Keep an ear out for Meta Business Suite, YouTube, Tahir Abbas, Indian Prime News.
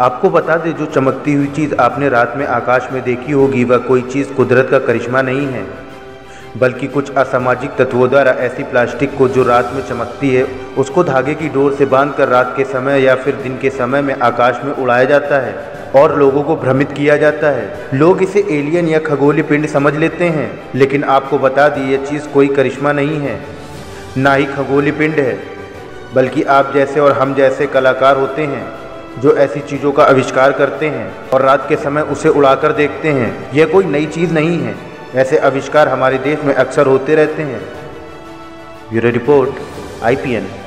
आपको बता दें, जो चमकती हुई चीज़ आपने रात में आकाश में देखी होगी वह कोई चीज़ कुदरत का करिश्मा नहीं है, बल्कि कुछ असामाजिक तत्वों द्वारा ऐसी प्लास्टिक को जो रात में चमकती है उसको धागे की डोर से बांधकर रात के समय या फिर दिन के समय में आकाश में उड़ाया जाता है और लोगों को भ्रमित किया जाता है। लोग इसे एलियन या खगोलीय पिंड समझ लेते हैं, लेकिन आपको बता दी ये चीज़ कोई करिश्मा नहीं है, ना ही खगोलीय पिंड है, बल्कि आप जैसे और हम जैसे कलाकार होते हैं जो ऐसी चीज़ों का आविष्कार करते हैं और रात के समय उसे उड़ाकर देखते हैं। यह कोई नई चीज़ नहीं है, ऐसे आविष्कार हमारे देश में अक्सर होते रहते हैं। Bureau report IPN।